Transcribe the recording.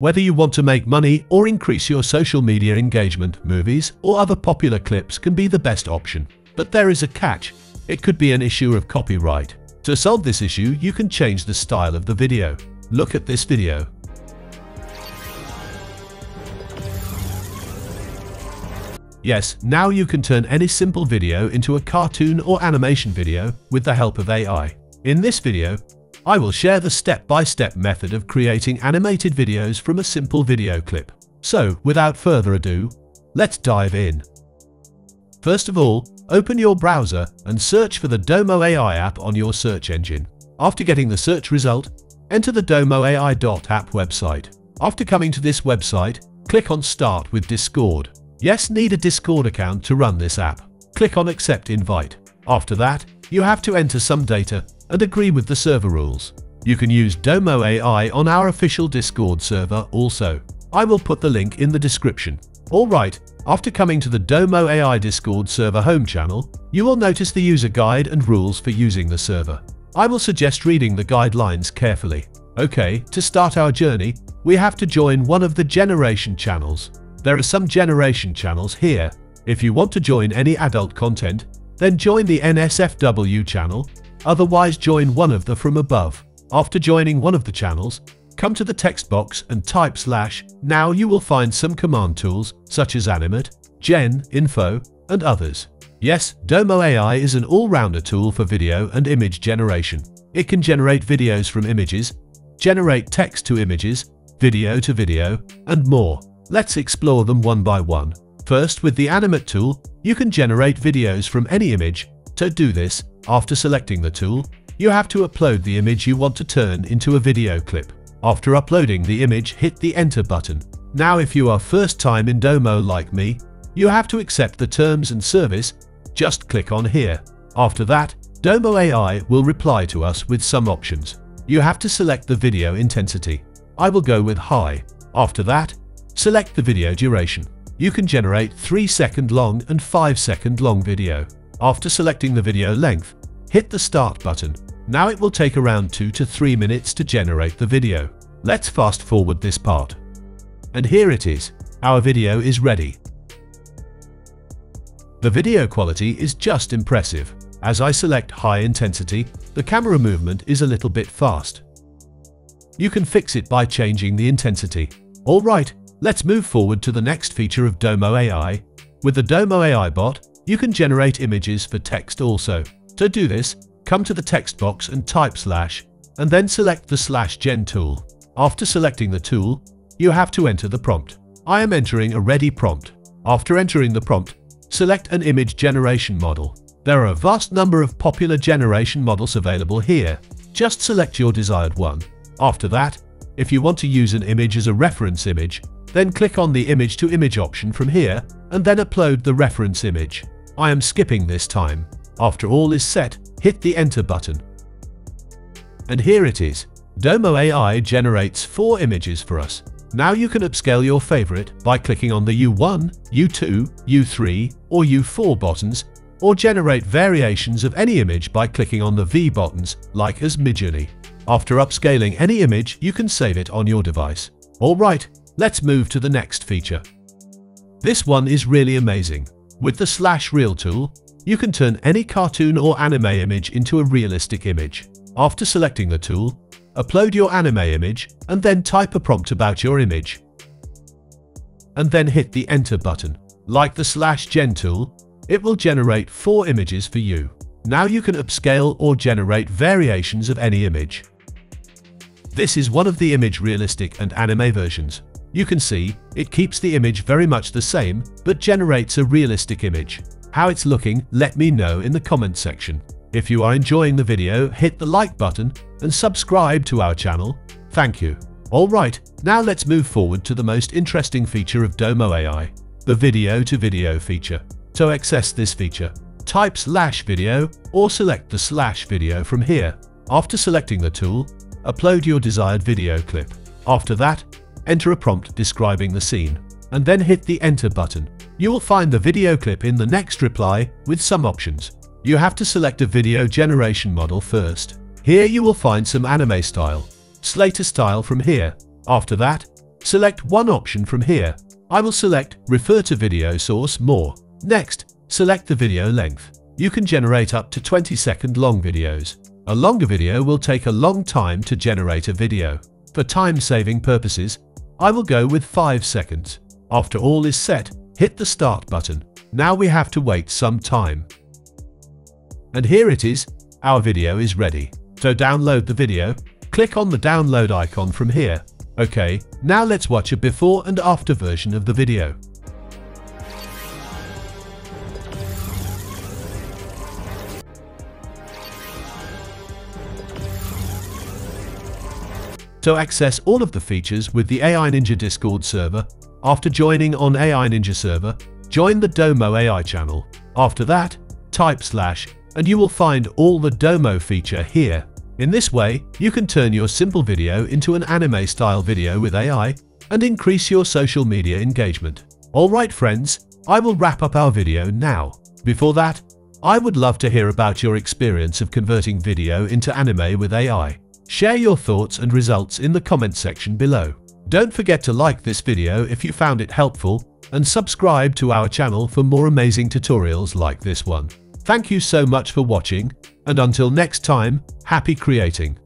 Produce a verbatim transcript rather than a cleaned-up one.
Whether you want to make money or increase your social media engagement, movies or other popular clips can be the best option. But there is a catch. It could be an issue of copyright. To solve this issue, you can change the style of the video. Look at this video. Yes, now you can turn any simple video into a cartoon or animation video with the help of A I. In this video, I will share the step-by-step method of creating animated videos from a simple video clip. So, without further ado, let's dive in. First of all, open your browser and search for the Domo A I app on your search engine. After getting the search result, enter the domo A I dot app website. After coming to this website, click on Start with Discord. Yes, need a Discord account to run this app. Click on Accept Invite. After that, you have to enter some data and agree with the server rules. You can use Domo A I on our official Discord server also. I will put the link in the description. Alright, after coming to the Domo A I Discord server home channel, you will notice the user guide and rules for using the server. I will suggest reading the guidelines carefully. Okay, to start our journey, we have to join one of the generation channels. There are some generation channels here. If you want to join any adult content, then join the N S F W channel. Otherwise, join one of the from above. After joining one of the channels, come to the text box and type slash. Now you will find some command tools such as Animate, Gen, Info, and others. Yes, Domo A I is an all-rounder tool for video and image generation. It can generate videos from images, generate text to images, video to video, and more. Let's explore them one by one. First, with the Animate tool, you can generate videos from any image. To do this, after selecting the tool, you have to upload the image you want to turn into a video clip. After uploading the image, hit the Enter button. Now if you are first time in Domo like me, you have to accept the terms and service. Just click on here. After that, Domo A I will reply to us with some options. You have to select the video intensity. I will go with high. After that, select the video duration. You can generate three second long and five second long video. After selecting the video length, hit the Start button. Now it will take around two to three minutes to generate the video. Let's fast forward this part. And here it is. Our video is ready. The video quality is just impressive. As I select high intensity, the camera movement is a little bit fast. You can fix it by changing the intensity. Alright, let's move forward to the next feature of Domo A I. With the Domo A I bot, you can generate images for text also. To do this, come to the text box and type slash, and then select the slash gen tool. After selecting the tool, you have to enter the prompt. I am entering a ready prompt. After entering the prompt, select an image generation model. There are a vast number of popular generation models available here. Just select your desired one. After that, if you want to use an image as a reference image, then click on the image to image option from here, and then upload the reference image. I am skipping this time. After all is set, hit the Enter button. And here it is. Domo A I generates four images for us. Now you can upscale your favorite by clicking on the U one, U two, U three, or U four buttons, or generate variations of any image by clicking on the V buttons, like as Midjourney. After upscaling any image, you can save it on your device. Alright, let's move to the next feature. This one is really amazing. With the slash reel tool, you can turn any cartoon or anime image into a realistic image. After selecting the tool, upload your anime image and then type a prompt about your image. And then hit the Enter button. Like the slash gen tool, it will generate four images for you. Now you can upscale or generate variations of any image. This is one of the image realistic and anime versions. You can see, it keeps the image very much the same, but generates a realistic image. How it's looking, let me know in the comment section. If you are enjoying the video, hit the like button and subscribe to our channel. Thank you. Alright, now let's move forward to the most interesting feature of Domo A I, the video-to-video feature. To access this feature, type slash video or select the slash video from here. After selecting the tool, upload your desired video clip. After that, enter a prompt describing the scene, and then hit the Enter button. You will find the video clip in the next reply with some options. You have to select a video generation model first. Here you will find some anime style, Slater style from here. After that, Select one option from here. I will select Refer to Video Source More. Next, select the video length. You can generate up to twenty second long videos. A longer video will take a long time to generate a video. For time-saving purposes, I will go with five seconds. After all is set, hit the Start button. Now we have to wait some time. And here it is, our video is ready. So download the video, click on the download icon from here. Okay, now let's watch a before and after version of the video. So access all of the features with the A I Ninja Discord server. After joining on A I Ninja server, join the Domo A I channel. After that, type slash, and you will find all the Domo feature here. In this way, you can turn your simple video into an anime-style video with A I and increase your social media engagement. Alright friends, I will wrap up our video now. Before that, I would love to hear about your experience of converting video into anime with A I. Share your thoughts and results in the comment section below. Don't forget to like this video if you found it helpful, and subscribe to our channel for more amazing tutorials like this one. Thank you so much for watching, and until next time, happy creating!